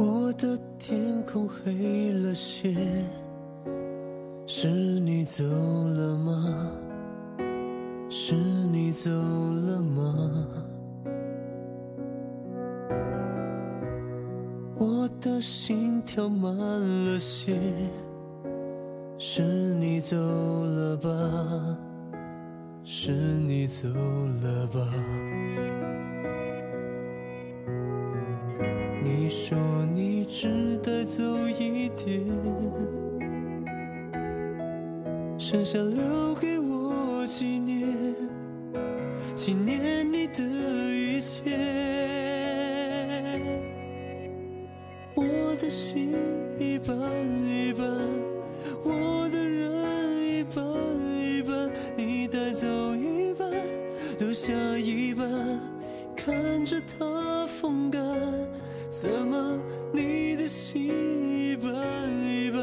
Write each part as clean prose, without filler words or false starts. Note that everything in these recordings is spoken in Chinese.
我的天空黑了些，是你走了吗？是你走了吗？我的心跳慢了些，是你走了吧？是你走了吧？你说你只带走一点，剩下留给我纪念，纪念你的一切。我的心一半一半，我的人一半一半，你带走一半，留下一半，看着它风干。怎么你的心一半一半，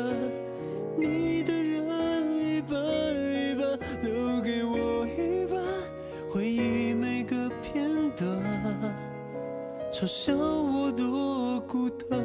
你的人一半一半，留给我一半，回忆每个片段，嘲笑我多孤单。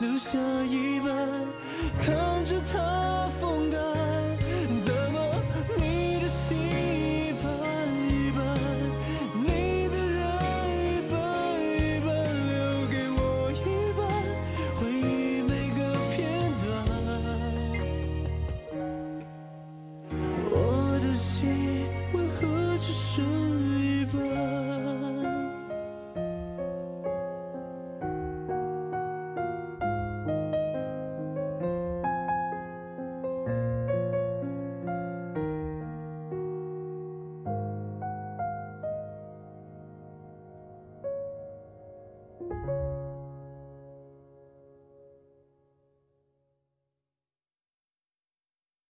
留下一半，看着